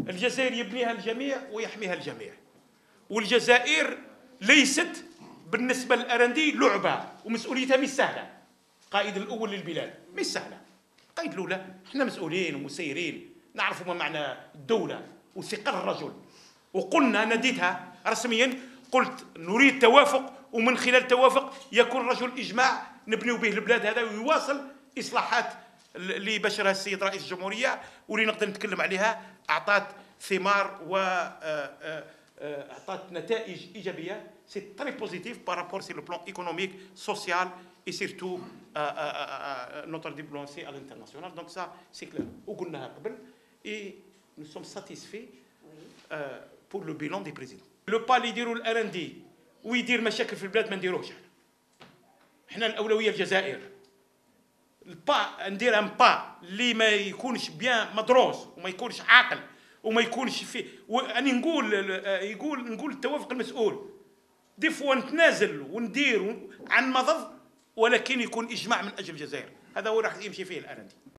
الجزائر يبنيها الجميع ويحميها الجميع. والجزائر ليست بالنسبة للأرندي لعبة، ومسؤوليتها مش سهلة. قائد الأول للبلاد مش سهلة. قائد الأولى، احنا مسؤولين ومسيرين، نعرفوا ما معنى الدولة وثقل الرجل. وقلنا نديتها رسميا، قلت نريد توافق، ومن خلال توافق يكون رجل إجماع نبنيو به البلاد هذا، ويواصل إصلاحات اللي بشرها السيد رئيس الجمهورية واللي نقدر نتكلم عليها، أعطت ثمار و أعطت نتائج إيجابية. سي تري بوزيتيف بارابور سي لو بلان ايكونوميك سوسيال اي سيرتو نوتر ديبلونسي على الانترناسيونال. دونك سا سي كلير وقلناها قبل. اي نو سوم ساتيسفي بور لو بيلون دي بريزيدون. لو با اللي يديروا الأرندي ويدير مشاكل في البلاد ما نديروهش احنا. احنا الأولوية الجزائر. البا ندير ان با اللي ما يكونش بيان مدروس وما يكونش عاقل وما يكونش فيه. واني نقول التوافق المسؤول. دي فوا نتنازل وندير عن مضض، ولكن يكون اجماع من اجل الجزائر. هذا هو راح يمشي فيه الأرندي.